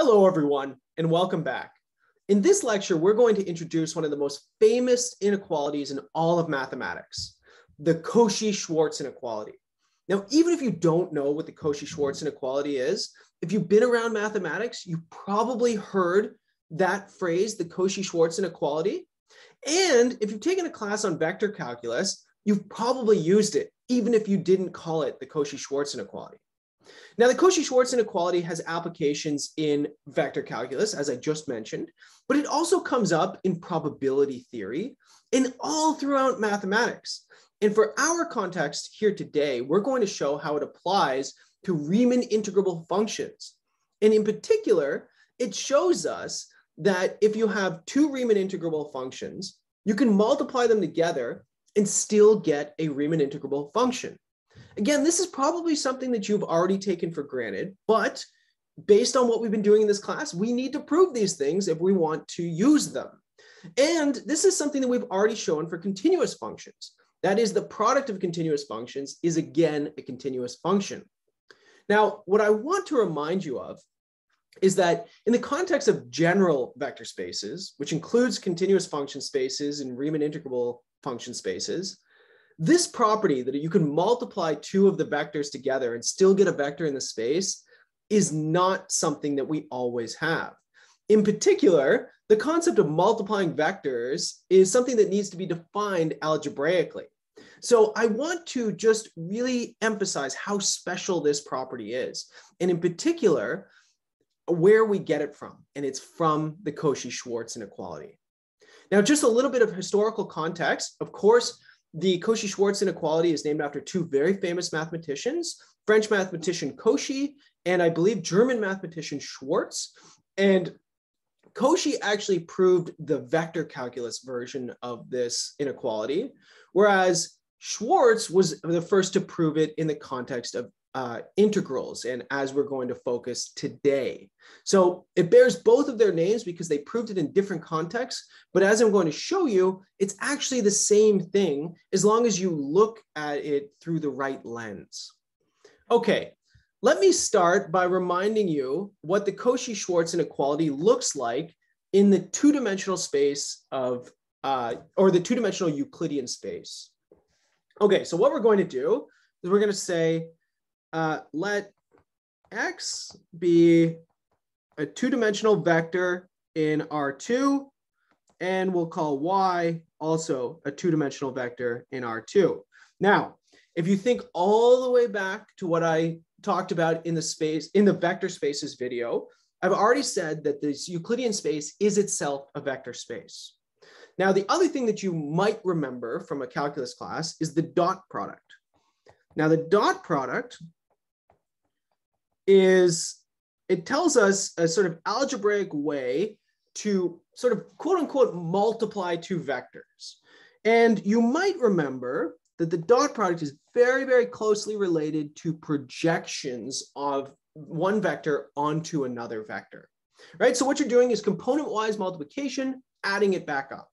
Hello, everyone, and welcome back. In this lecture, we're going to introduce one of the most famous inequalities in all of mathematics, the Cauchy-Schwarz inequality. Now, even if you don't know what the Cauchy-Schwarz inequality is, if you've been around mathematics, you probably heard that phrase, the Cauchy-Schwarz inequality. And if you've taken a class on vector calculus, you've probably used it, even if you didn't call it the Cauchy-Schwarz inequality. Now, the Cauchy-Schwarz inequality has applications in vector calculus, as I just mentioned, but it also comes up in probability theory and all throughout mathematics. And for our context here today, we're going to show how it applies to Riemann integrable functions. And in particular, it shows us that if you have two Riemann integrable functions, you can multiply them together and still get a Riemann integrable function. Again, this is probably something that you've already taken for granted, but based on what we've been doing in this class, we need to prove these things if we want to use them. And this is something that we've already shown for continuous functions. That is, the product of continuous functions is again a continuous function. Now, what I want to remind you of is that in the context of general vector spaces, which includes continuous function spaces and Riemann integrable function spaces, this property that you can multiply two of the vectors together and still get a vector in the space is not something that we always have. In particular, the concept of multiplying vectors is something that needs to be defined algebraically. So I want to just really emphasize how special this property is, and in particular, where we get it from, and it's from the Cauchy-Schwarz inequality. Now, just a little bit of historical context. Of course, the Cauchy-Schwarz inequality is named after two very famous mathematicians, French mathematician Cauchy, and I believe German mathematician Schwarz. And Cauchy actually proved the vector calculus version of this inequality, whereas Schwarz was the first to prove it in the context of integrals, and as we're going to focus today. So it bears both of their names because they proved it in different contexts, but as I'm going to show you, it's actually the same thing as long as you look at it through the right lens. Okay, let me start by reminding you what the Cauchy-Schwarz inequality looks like in the two-dimensional space of, or the two-dimensional Euclidean space. Okay, so what we're going to do is we're going to say, let X be a two-dimensional vector in R2, and we'll call Y also a two-dimensional vector in R2. Now, if you think all the way back to what I talked about in the space, in the vector spaces video, I've already said that this Euclidean space is itself a vector space. Now, the other thing that you might remember from a calculus class is the dot product. Now, the dot product is, it tells us a sort of algebraic way to sort of quote unquote multiply two vectors. And you might remember that the dot product is very, very closely related to projections of one vector onto another vector, right? So what you're doing is component-wise multiplication, adding it back up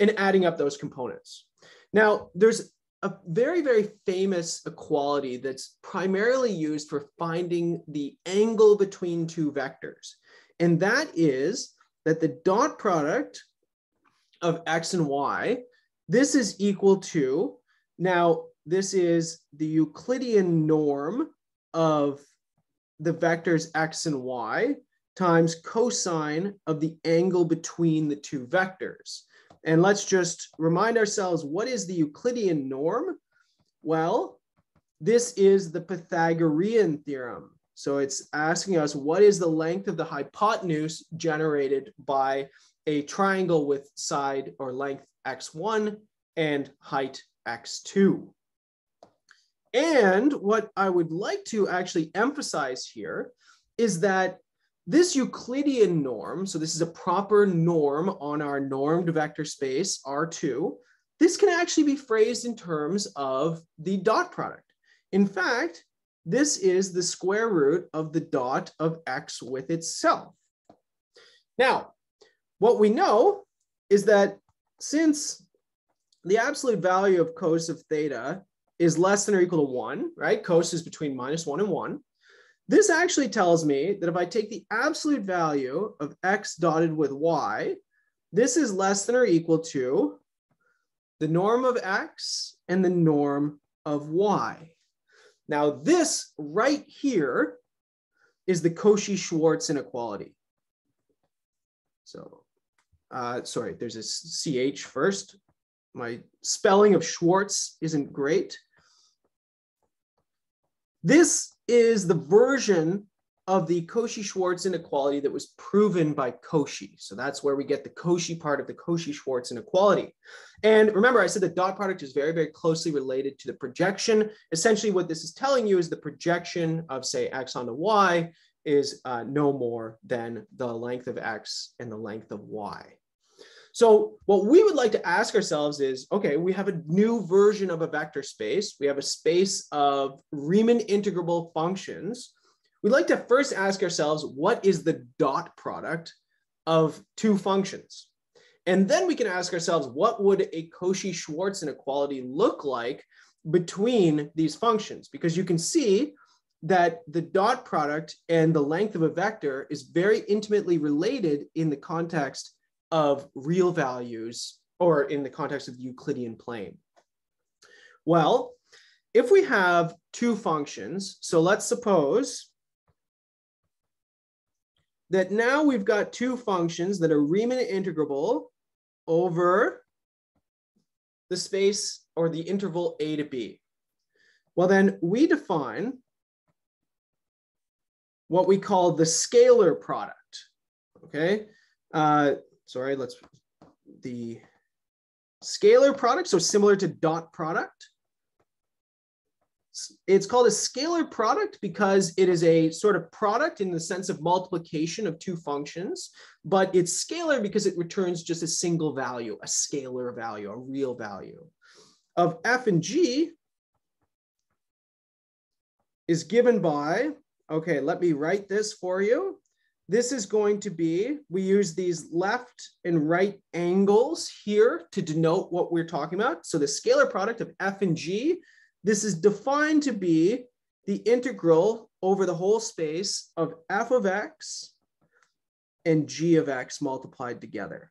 and adding up those components. Now, there's a very, very famous equality that's primarily used for finding the angle between two vectors. And that is that the dot product of X and Y, this is equal to, now this is the Euclidean norm of the vectors X and Y times cosine of the angle between the two vectors. And let's just remind ourselves, what is the Euclidean norm? Well, this is the Pythagorean theorem. So it's asking us, what is the length of the hypotenuse generated by a triangle with side or length x1 and height x2? And what I would like to actually emphasize here is that this Euclidean norm, so this is a proper norm on our normed vector space, R2, this can actually be phrased in terms of the dot product. In fact, this is the square root of the dot of X with itself. Now, what we know is that since the absolute value of cos of theta is less than or equal to 1, right? Cos is between -1 and 1. This actually tells me that if I take the absolute value of x dotted with y, this is less than or equal to the norm of x and the norm of y. Now this right here is the Cauchy-Schwarz inequality. So, sorry, there's a CH first. My spelling of Schwarz isn't great. This is the version of the Cauchy-Schwarz inequality that was proven by Cauchy. So that's where we get the Cauchy part of the Cauchy-Schwarz inequality. And remember, I said the dot product is very, very closely related to the projection. Essentially, what this is telling you is the projection of, say, x onto y is no more than the length of x and the length of y. So what we would like to ask ourselves is, okay, we have a new version of a vector space. We have a space of Riemann integrable functions. We'd like to first ask ourselves, what is the dot product of two functions? And then we can ask ourselves, what would a Cauchy-Schwarz inequality look like between these functions? Because you can see that the dot product and the length of a vector is very intimately related in the context of real values or in the context of the Euclidean plane. Well, if we have two functions, so let's suppose that now we've got two functions that are Riemann integrable over the space or the interval a to b. Well, then we define what we call the scalar product, okay? Sorry, the scalar product, so similar to dot product. It's called a scalar product because it is a sort of product in the sense of multiplication of two functions, but it's scalar because it returns just a single value, a scalar value, a real value of f and g is given by, okay, let me write this for you. This is going to be, we use these left and right angles here to denote what we're talking about. So the scalar product of f and g, this is defined to be the integral over the whole space of f of x and g of x multiplied together.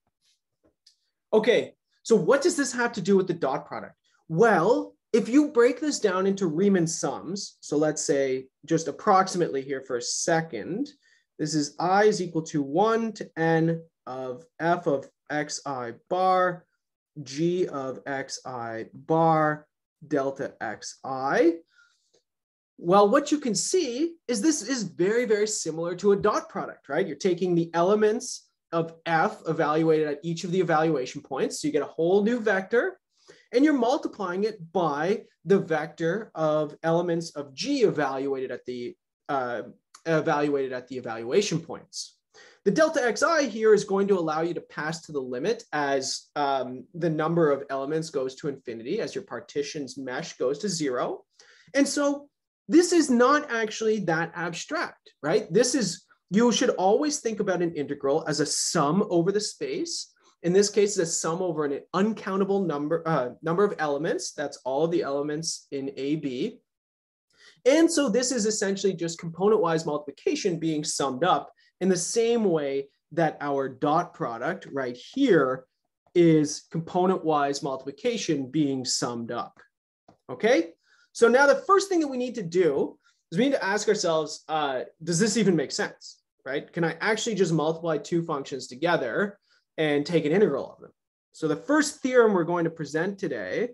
Okay, so what does this have to do with the dot product? Well, if you break this down into Riemann sums, so let's say just approximately here for a second, this is I is equal to 1 to n of f of xi bar, g of xi bar, delta xi. Well, what you can see is this is very, very similar to a dot product, right? You're taking the elements of f evaluated at each of the evaluation points. So you get a whole new vector and you're multiplying it by the vector of elements of g evaluated at the evaluation points. The delta xi here is going to allow you to pass to the limit as the number of elements goes to infinity, as your partition's mesh goes to 0. And so this is not actually that abstract, right? This is, you should always think about an integral as a sum over the space. In this case, it's a sum over an uncountable number of elements. That's all of the elements in AB. And so this is essentially just component-wise multiplication being summed up in the same way that our dot product right here is component-wise multiplication being summed up, okay? So now the first thing that we need to do is we need to ask ourselves, does this even make sense, right? Can I actually just multiply two functions together and take an integral of them? So the first theorem we're going to present today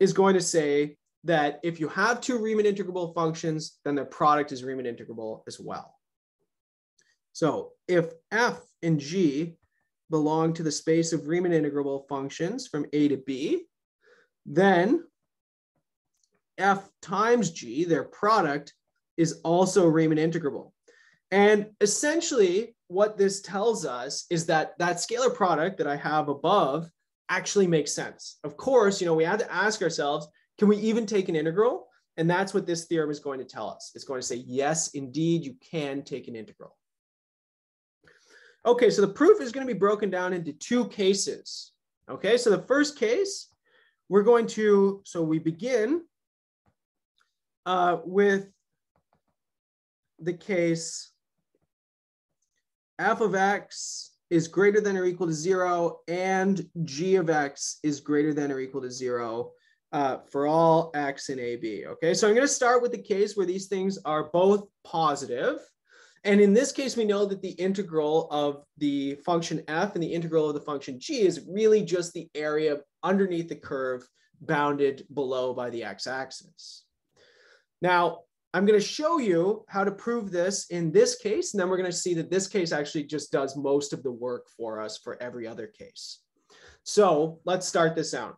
is going to say that if you have two Riemann integrable functions, then their product is Riemann integrable as well. So if f and g belong to the space of Riemann integrable functions from a to b, then f times g, their product, is also Riemann integrable. And essentially what this tells us is that that scalar product that I have above actually makes sense. Of course, you know, we had to ask ourselves, can we even take an integral? And that's what this theorem is going to tell us. It's going to say, yes, indeed, you can take an integral. Okay, so the proof is going to be broken down into two cases. Okay, so the first case, we're going to, so we begin with the case f of x is greater than or equal to 0 and g of x is greater than or equal to 0 for all x in AB, okay? So I'm gonna start with the case where these things are both positive. And in this case, we know that the integral of the function f and the integral of the function g is really just the area underneath the curve bounded below by the x-axis. Now, I'm going to show you how to prove this in this case, and then we're going to see that this case actually just does most of the work for us for every other case. So let's start this out.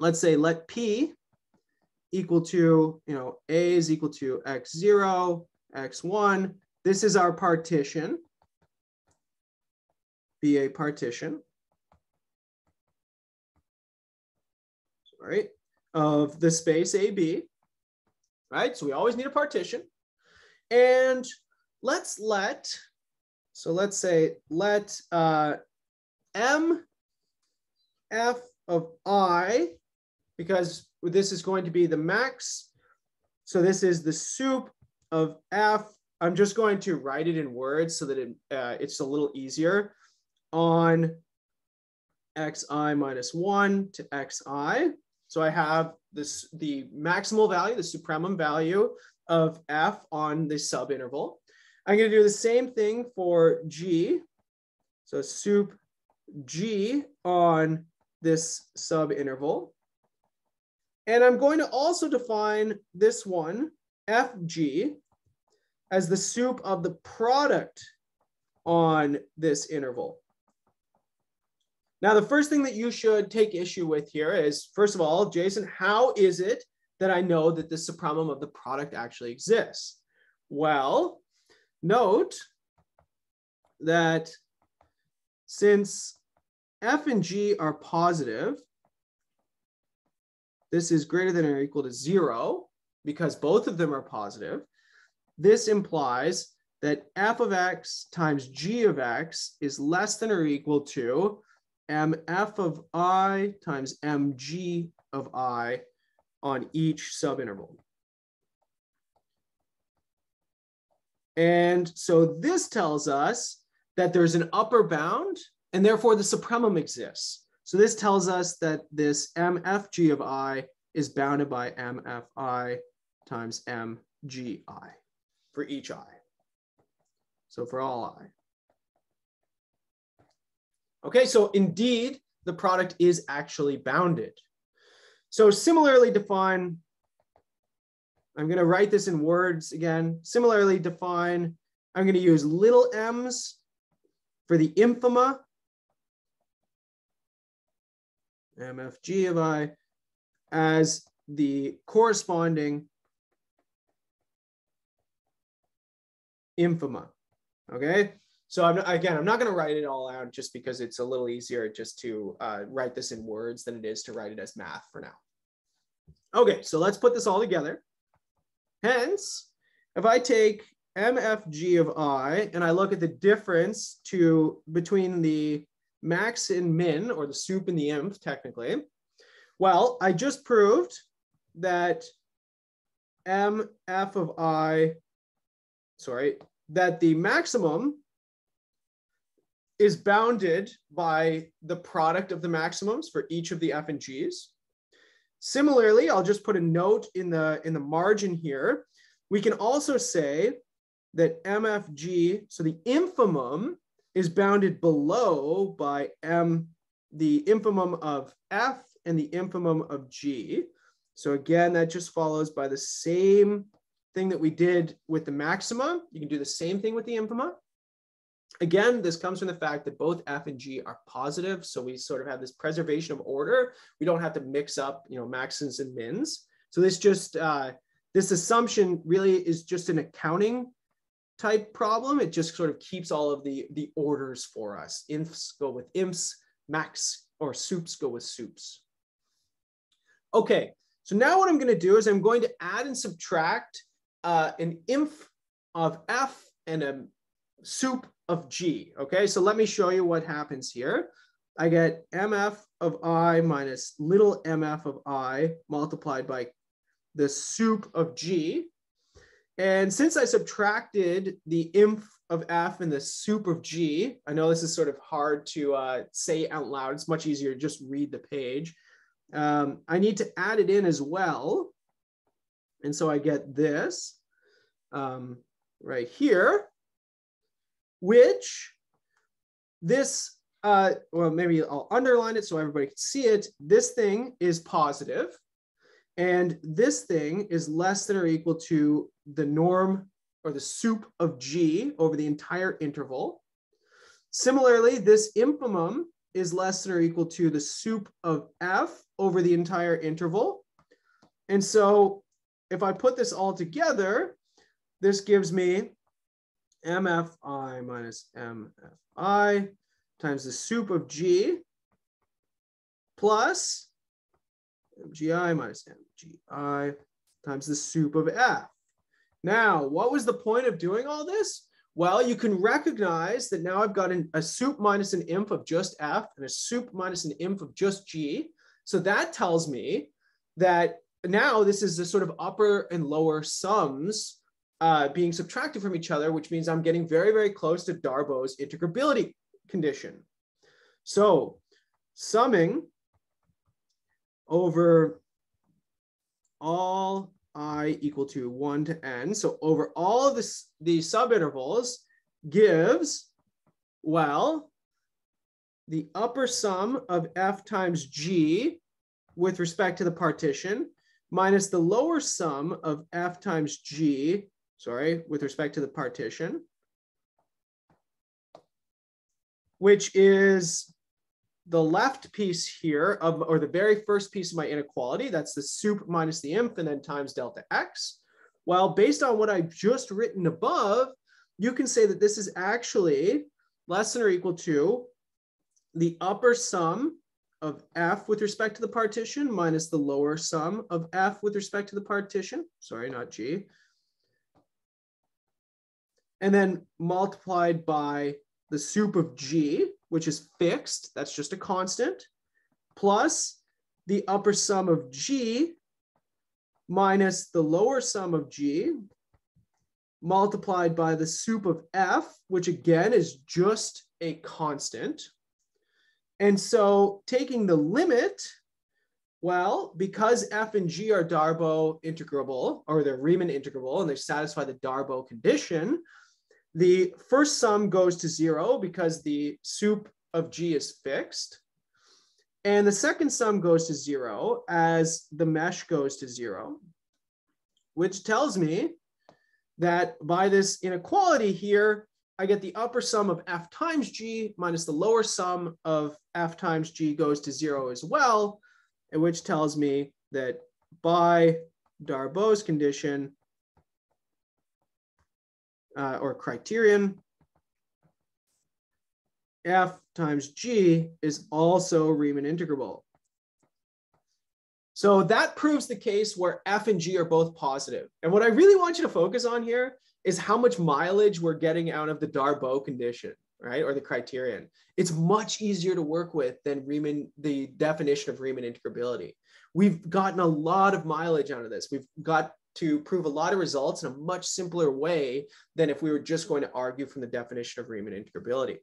Let's say let p equal to, you know, a is equal to x0, x1. This is our partition, be a partition, sorry, of the space AB. Right, so we always need a partition, and let's let m f of I, because this is going to be the max, so this is the sup of f. I'm just going to write it in words so that it's a little easier, on xi minus 1 to xi. So I have this, the maximal value, the supremum value of f on the subinterval. I'm going to do the same thing for g. So sup g on this subinterval. And I'm going to also define this one, fg, as the sup of the product on this interval. Now, the first thing that you should take issue with here is, first of all, Jason, how is it that I know that the supremum of the product actually exists? Well, note that since f and g are positive, this is greater than or equal to 0, because both of them are positive. This implies that f of x times g of x is less than or equal to mf of I times mg of I on each subinterval. And so this tells us that there's an upper bound, and therefore the supremum exists. So this tells us that this mfg of I is bounded by mfi times mgi for each I. So for all I. Okay, so indeed, the product is actually bounded. So similarly define, I'm gonna write this in words again. Similarly define, I'm gonna use little m's for the infima, mfg of I, as the corresponding infima, okay? So I'm not going to write it all out just because it's a little easier just to write this in words than it is to write it as math for now. Okay, so let's put this all together. Hence, if I take mfg of I and I look at the difference between the max and min, or the sup and the inf technically, well, I just proved that that the maximum is bounded by the product of the maximums for each of the f and g's. Similarly, I'll just put a note in the margin here. We can also say that mfg, so the infimum, is bounded below by the infimum of f and the infimum of g. So again, that just follows by the same thing that we did with the maxima. You can do the same thing with the infima. Again, this comes from the fact that both f and g are positive, so we sort of have this preservation of order. We don't have to mix up, you know, maxims and mins. So this just this assumption really is just an accounting type problem. It just sort of keeps all of the orders for us. Infs go with infs, max or sups go with sups. Okay, so now what I'm going to do is I'm going to add and subtract an inf of f and a sup of g. Okay, so let me show you what happens here. I get mf of I minus little mf of I multiplied by the sup of g. And since I subtracted the inf of f and the sup of g, I know this is sort of hard to say out loud. It's much easier to just read the page. I need to add it in as well. And so I get this right here, which this, well, maybe I'll underline it so everybody can see it. This thing is positive. And this thing is less than or equal to the norm or the sup of g over the entire interval. Similarly, this infimum is less than or equal to the sup of f over the entire interval. And so if I put this all together, this gives me mfi minus mfi times the sup of g plus mgi minus mgi times the sup of f. Now, what was the point of doing all this? Well, you can recognize that now I've got a sup minus an inf of just f and a sup minus an inf of just g. So that tells me that now this is the sort of upper and lower sums being subtracted from each other, which means I'm getting very, very close to Darboux's integrability condition. So summing over all I equal to 1 to n. So over all of the subintervals gives, well, the upper sum of f times g with respect to the partition minus the lower sum of f times g, sorry, with respect to the partition, which is the left piece here of, or the very first piece of my inequality, that's the sup minus the inf and then times delta x. Well, based on what I've just written above, you can say that this is actually less than or equal to the upper sum of f with respect to the partition minus the lower sum of f with respect to the partition, sorry, not g, and then multiplied by the sup of g, which is fixed, that's just a constant, plus the upper sum of g minus the lower sum of g, multiplied by the sup of f, which again is just a constant. And so taking the limit, well, because f and g are Darboux integrable, or they're Riemann integrable, and they satisfy the Darboux condition, the first sum goes to 0 because the sup of g is fixed. And the second sum goes to 0 as the mesh goes to 0, which tells me that by this inequality here, I get the upper sum of f times g minus the lower sum of f times g goes to 0 as well, which tells me that by Darboux's condition, or criterion, f times g is also Riemann integrable. So that proves the case where f and g are both positive. And what I really want you to focus on here is how much mileage we're getting out of the Darboux condition, right? Or the criterion. It's much easier to work with than Riemann, the definition of Riemann integrability. We've gotten a lot of mileage out of this. We've got to prove a lot of results in a much simpler way than if we were just going to argue from the definition of Riemann integrability.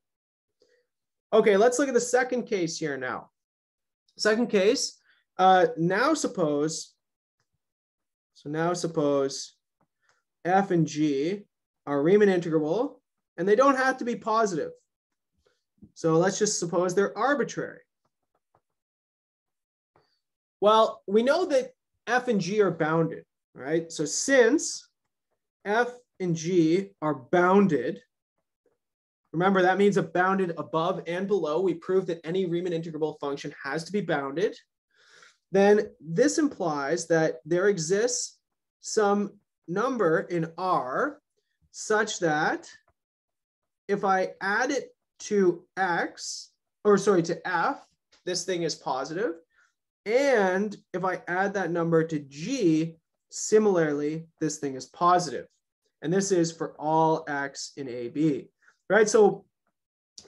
Okay, let's look at the second case here now. Second case, now suppose f and g are Riemann integrable and they don't have to be positive. So let's just suppose they're arbitrary. Well, we know that f and g are bounded. Right, so since f and g are bounded, remember that means bounded above and below. We proved that any Riemann integrable function has to be bounded. Then this implies that there exists some number in R such that if I add it to x, or sorry, to f, this thing is positive. And if I add that number to g, similarly, this thing is positive. And this is for all x in AB, right? So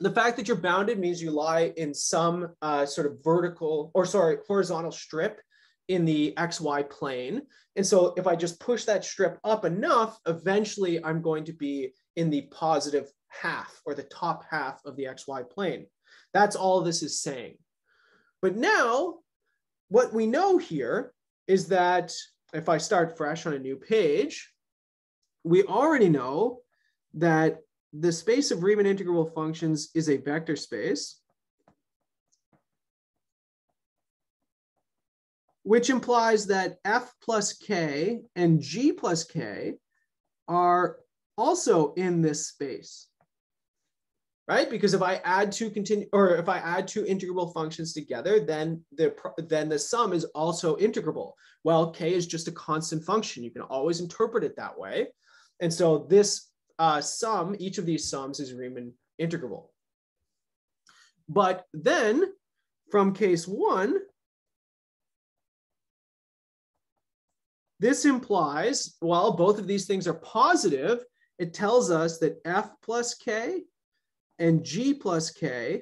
the fact that you're bounded means you lie in some sort of horizontal strip in the XY plane. And so if I just push that strip up enough, eventually I'm going to be in the positive half or the top half of the XY plane. That's all this is saying. But now what we know here is that if I start fresh on a new page, we already know that the space of Riemann integrable functions is a vector space, which implies that f plus k and g plus k are also in this space, right? Because if I add two integrable functions together, then the sum is also integrable. Well, k is just a constant function. You can always interpret it that way. And so this sum, each of these sums is Riemann integrable. But then from case one, this implies, well, both of these things are positive. It tells us that f plus k and g plus k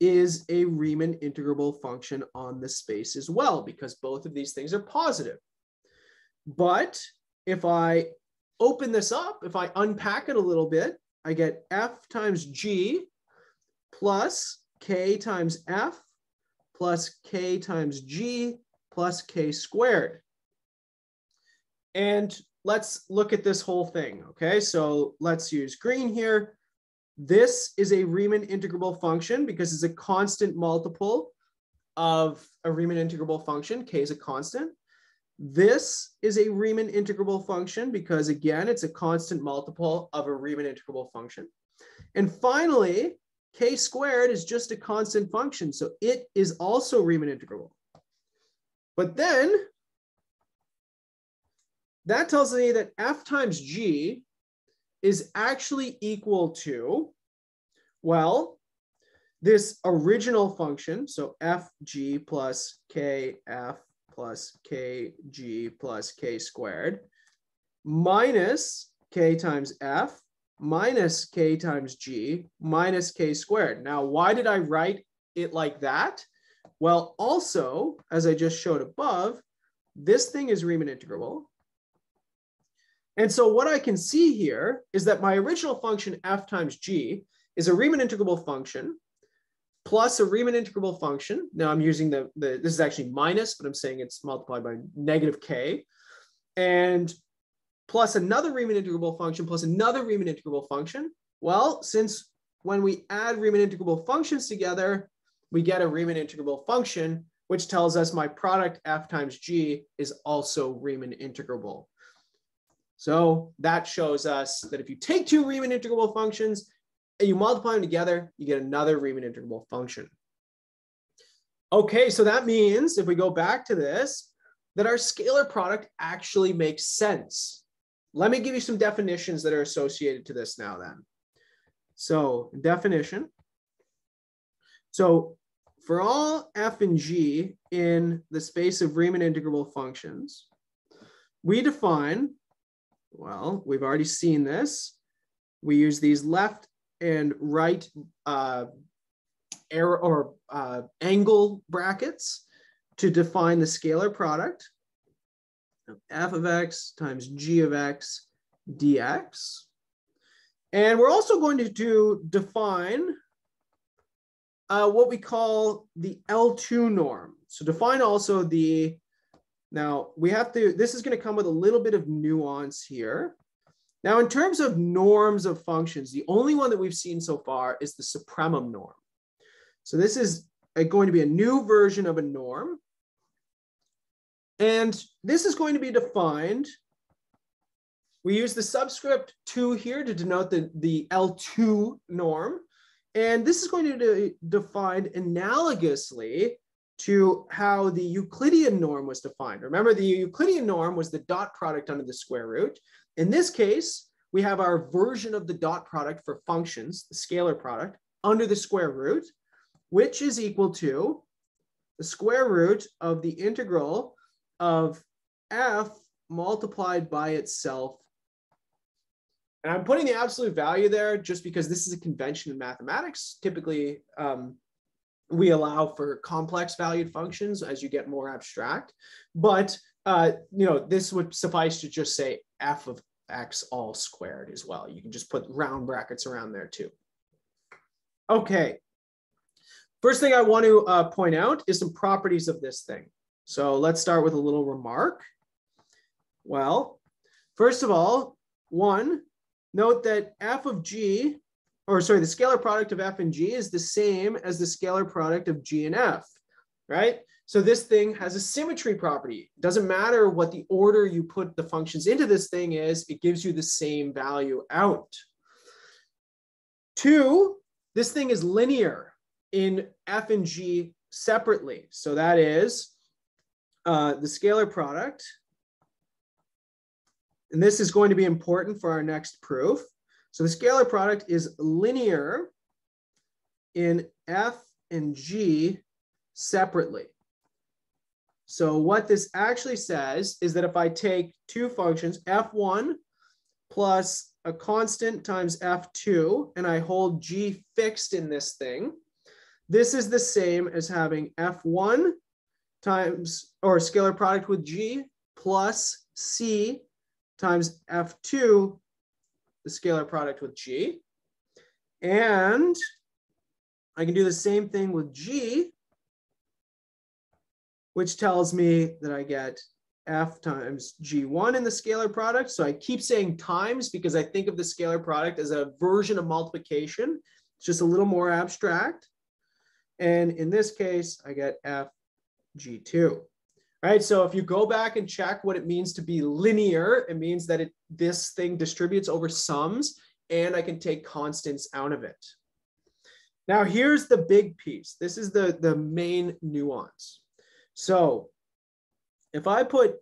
is a Riemann integrable function on the space as well, because both of these things are positive. But if I open this up, if I unpack it a little bit, I get f times g plus k times f plus k times g plus k squared. And let's look at this whole thing, okay? So let's use green here. This is a Riemann integrable function because it's a constant multiple of a Riemann integrable function. K is a constant. This is a Riemann integrable function because, again, it's a constant multiple of a Riemann integrable function. And finally, k squared is just a constant function, so it is also Riemann integrable. But then that tells me that f times g is actually equal to, well, this original function, so fg plus kf plus kg plus k squared, minus k times f, minus k times g, minus k squared. Now, why did I write it like that? Well, also, as I just showed above, this thing is Riemann integrable. And so what I can see here is that my original function f times g is a Riemann integrable function plus a Riemann integrable function. Now I'm using this is actually minus, but I'm saying it's multiplied by negative k, and plus another Riemann integrable function plus another Riemann integrable function. Well, since when we add Riemann integrable functions together, we get a Riemann integrable function, which tells us my product f times g is also Riemann integrable. So that shows us that if you take two Riemann integrable functions and you multiply them together, you get another Riemann integrable function. Okay, so that means if we go back to this, that our scalar product actually makes sense. Let me give you some definitions that are associated to this now then. So definition. So for all f and g in the space of Riemann integrable functions, we define, well, we've already seen this. We use these left and right angle brackets to define the scalar product of f of x times g of x dx. And we're also going to define what we call the L2 norm. So define also the, now we have to, this is going to come with a little bit of nuance here. Now, in terms of norms of functions, the only one that we've seen so far is the supremum norm. So this is going to be a new version of a norm. And this is going to be defined. We use the subscript 2 here to denote the L2 norm. And this is going to be defined analogously to how the Euclidean norm was defined. Remember, the Euclidean norm was the dot product under the square root. In this case, we have our version of the dot product for functions, the scalar product, under the square root, which is equal to the square root of the integral of f multiplied by itself. And I'm putting the absolute value there just because this is a convention in mathematics. Typically, we allow for complex valued functions as you get more abstract, but you know, this would suffice to just say f of x all squared as well. You can just put round brackets around there too. Okay, first thing I want to point out is some properties of this thing. So let's start with a little remark. Well, first of all, one, note that f of g, or sorry, the scalar product of f and g is the same as the scalar product of g and f, right? So this thing has a symmetry property. It doesn't matter what the order you put the functions into this thing is, it gives you the same value out. Two, this thing is linear in f and g separately. So that is the scalar product. And this is going to be important for our next proof. So the scalar product is linear in f and g separately. So what this actually says is that if I take two functions, f1 plus a constant times f2, and I hold g fixed in this thing, this is the same as having f1 times, or scalar product with g, plus c times f2, the scalar product with g. And I can do the same thing with g, which tells me that I get f times g1 in the scalar product. So I keep saying times because I think of the scalar product as a version of multiplication. It's just a little more abstract. And in this case, I get f g2, right? So if you go back and check what it means to be linear, it means that this thing distributes over sums and I can take constants out of it. Now here's the big piece. This is the main nuance. So if I put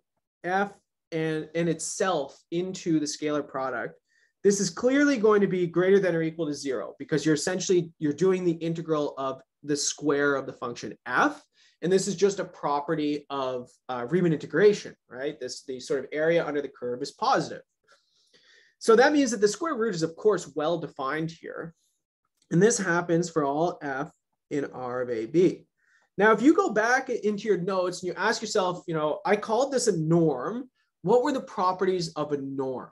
f and itself into the scalar product, this is clearly going to be greater than or equal to 0 because you're essentially, you're doing the integral of the square of the function f. And this is just a property of Riemann integration, right? The sort of area under the curve is positive. So that means that the square root is of course well defined here. And this happens for all f in R of AB. Now, if you go back into your notes and you ask yourself, you know, I called this a norm. What were the properties of a norm?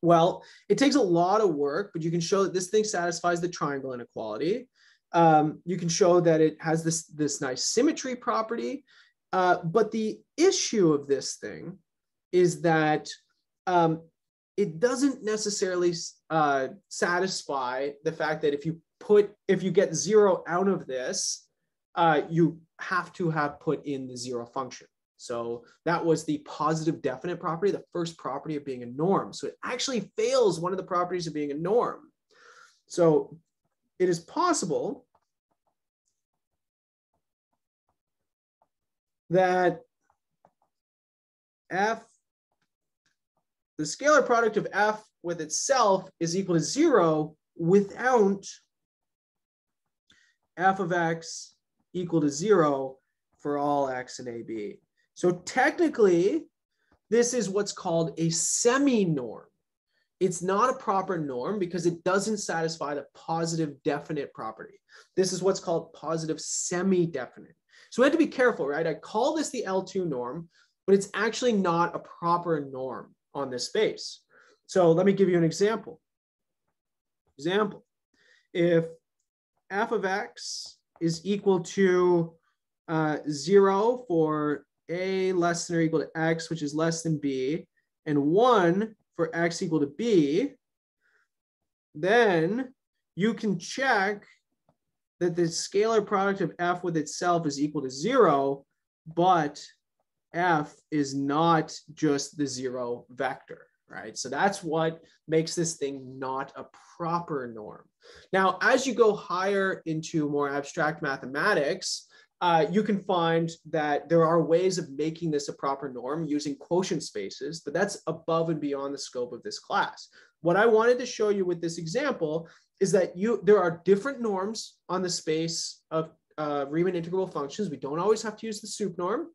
Well, it takes a lot of work, but you can show that this thing satisfies the triangle inequality. You can show that it has this nice symmetry property. But the issue of this thing is that it doesn't necessarily satisfy the fact that if you get 0 out of this, you have to have put in the 0 function. So that was the positive definite property, the first property of being a norm. So it actually fails one of the properties of being a norm. So it is possible that f, the scalar product of f with itself is equal to 0 without f of x equal to 0 for all x in AB. So technically, this is what's called a semi-norm. It's not a proper norm because it doesn't satisfy the positive definite property. This is what's called positive semi-definite. So we have to be careful, right? I call this the L2 norm, but it's actually not a proper norm on this space. So let me give you an example. Example, if f of x is equal to 0 for a less than or equal to x, which is less than b, and 1 for x equal to b, then you can check that the scalar product of f with itself is equal to 0, but f is not just the 0 vector, right? So that's what makes this thing not a proper norm. Now, as you go higher into more abstract mathematics, you can find that there are ways of making this a proper norm using quotient spaces, but that's above and beyond the scope of this class. What I wanted to show you with this example is that there are different norms on the space of Riemann integrable functions. We don't always have to use the sup norm.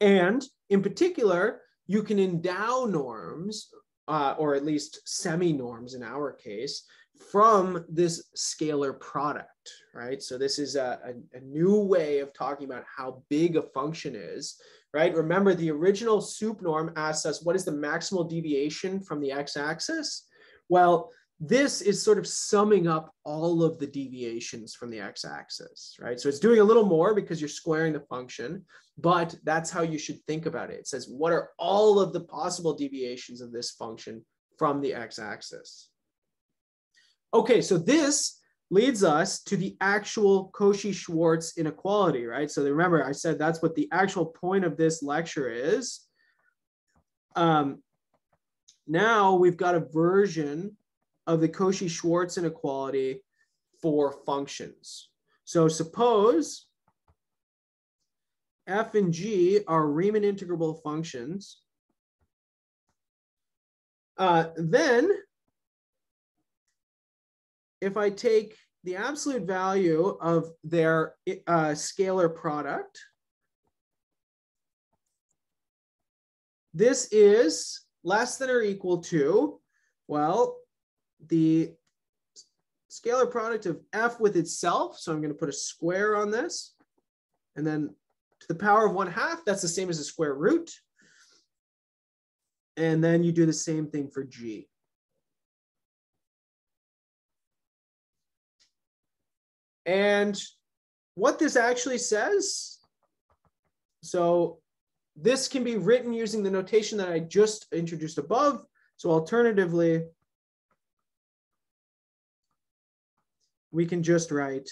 And in particular, you can endow norms, or at least semi-norms in our case, from this scalar product, right? So this is a new way of talking about how big a function is, right? Remember, the original sup norm asks us, what is the maximal deviation from the x-axis? Well, this is sort of summing up all of the deviations from the x-axis, right? So it's doing a little more because you're squaring the function, but that's how you should think about it. It says, what are all of the possible deviations of this function from the x-axis? Okay, so this leads us to the actual Cauchy-Schwarz inequality, right? So remember, I said that's what the actual point of this lecture is. Now we've got a version of the Cauchy-Schwarz inequality for functions. So suppose f and g are Riemann integrable functions. Then if I take the absolute value of their scalar product, this is less than or equal to, well, the scalar product of f with itself. So I'm going to put a square on this. And then to the power of 1/2, that's the same as a square root. And then you do the same thing for g. And what this actually says, so this can be written using the notation that I just introduced above. So alternatively, we can just write.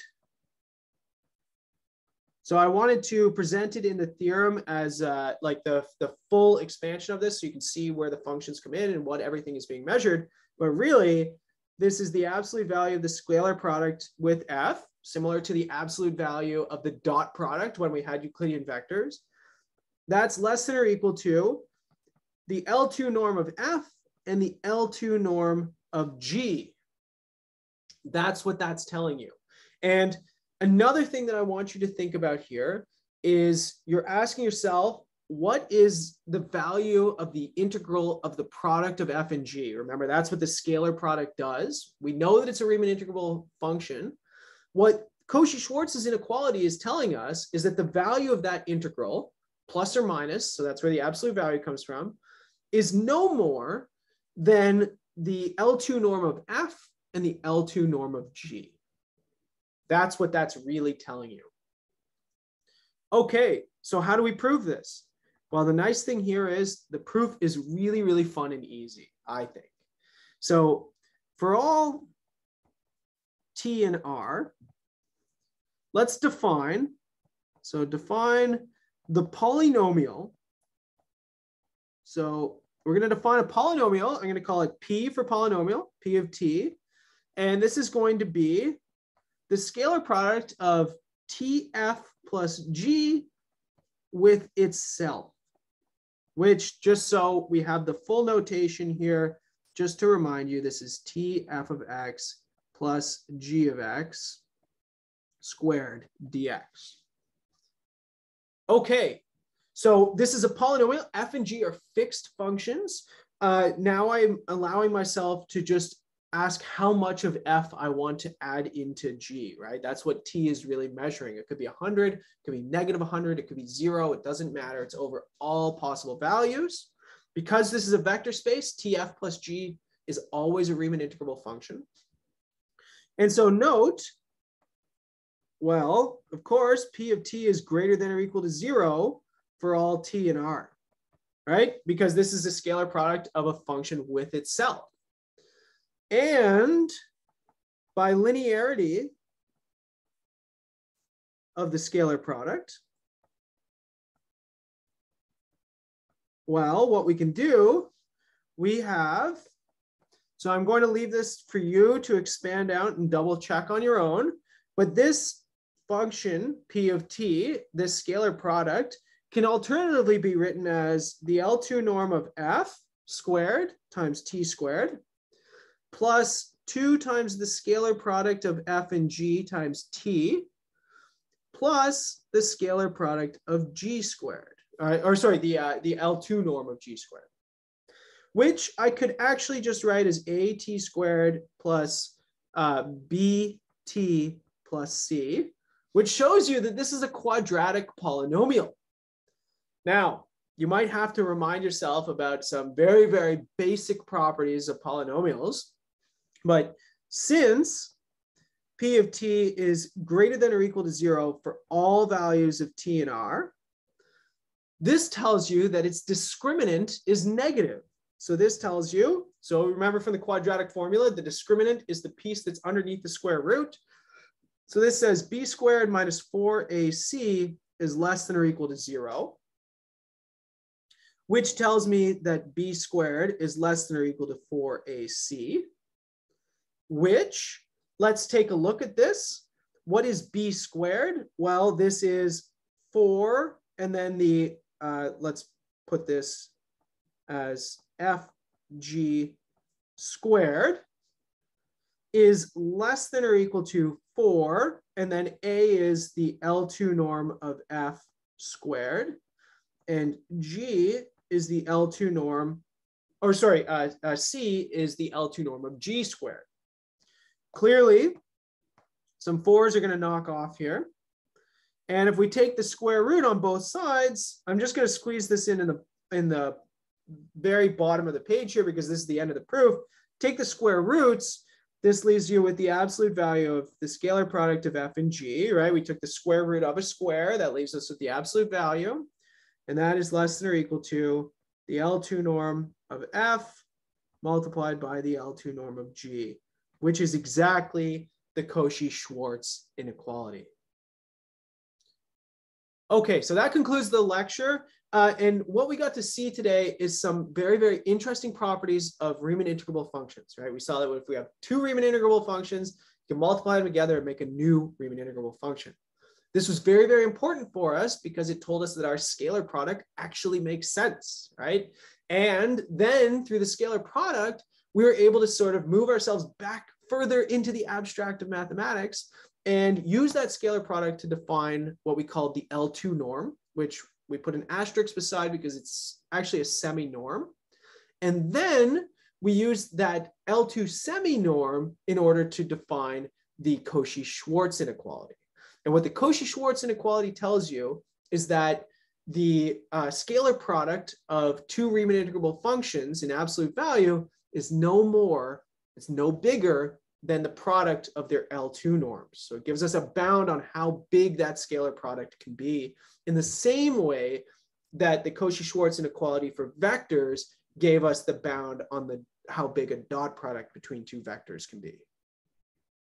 So I wanted to present it in the theorem as like the full expansion of this, so you can see where the functions come in and what everything is being measured. But really, this is the absolute value of the scalar product with f, similar to the absolute value of the dot product when we had Euclidean vectors. That's less than or equal to the L2 norm of f and the L2 norm of g. That's what that's telling you. And another thing that I want you to think about here is you're asking yourself, what is the value of the integral of the product of f and g? Remember, that's what the scalar product does. We know that it's a Riemann integrable function. What Cauchy-Schwarz's inequality is telling us is that the value of that integral, plus or minus, so that's where the absolute value comes from, is no more than the L2 norm of f and the L2 norm of g. That's what that's really telling you. Okay, so how do we prove this? Well, the nice thing here is the proof is really, really fun and easy, I think. So for all t and r, let's define. So define the polynomial. So we're going to define a polynomial. I'm going to call it p for polynomial, p of t. And this is going to be the scalar product of tf plus g with itself, which, just so we have the full notation here, just to remind you, this is tf of x plus g of x squared dx. Okay, so this is a polynomial. F and g are fixed functions. Now I'm allowing myself to just ask how much of f I want to add into g, right? That's what t is really measuring. It could be 100, it could be -100, it could be 0, it doesn't matter. It's over all possible values. Because this is a vector space, tf plus g is always a Riemann integrable function. And so note, well, of course, p of t is greater than or equal to 0 for all t and r, right? Because this is a scalar product of a function with itself. And by linearity of the scalar product, well, what we can do, we have, so I'm going to leave this for you to expand out and double check on your own, but this function, p of t, this scalar product, can alternatively be written as the L2 norm of f squared times t squared, plus 2 times the scalar product of f and g times t, plus the scalar product of g squared, or sorry, the L2 norm of g squared, which I could actually just write as a t squared plus bt plus c, which shows you that this is a quadratic polynomial. Now, you might have to remind yourself about some very, very basic properties of polynomials, but since p of t is greater than or equal to 0 for all values of t and r, this tells you that its discriminant is negative. So this tells you, so remember from the quadratic formula, the discriminant is the piece that's underneath the square root. So this says b squared minus 4ac is less than or equal to 0, which tells me that b squared is less than or equal to 4ac, which, let's take a look at this. What is b squared? Well, this is 4, and then the, let's put this as fg squared is less than or equal to 4, and then a is the L2 norm of f squared, and g is the L2 norm, or sorry, c is the L2 norm of g squared. Clearly, some 4s are going to knock off here. And if we take the square root on both sides, I'm just going to squeeze this in the very bottom of the page here because this is the end of the proof. Take the square roots. This leaves you with the absolute value of the scalar product of f and g, right? We took the square root of a square. That leaves us with the absolute value. And that is less than or equal to the L2 norm of f multiplied by the L2 norm of g, which is exactly the Cauchy-Schwarz inequality. Okay, so that concludes the lecture. And what we got to see today is some very, very interesting properties of Riemann integrable functions, right? We saw that if we have two Riemann integrable functions, you can multiply them together and make a new Riemann integrable function. This was very, very important for us because it told us that our scalar product actually makes sense, right? And then through the scalar product, we were able to sort of move ourselves back further into the abstract of mathematics and use that scalar product to define what we call the L2 norm, which we put an asterisk beside because it's actually a semi-norm. And then we use that L2 semi-norm in order to define the Cauchy-Schwarz inequality. And what the Cauchy-Schwarz inequality tells you is that the scalar product of two Riemann integrable functions in absolute value is no more, it's no bigger than the product of their L2 norms. So it gives us a bound on how big that scalar product can be in the same way that the Cauchy-Schwarz inequality for vectors gave us the bound on how big a dot product between two vectors can be.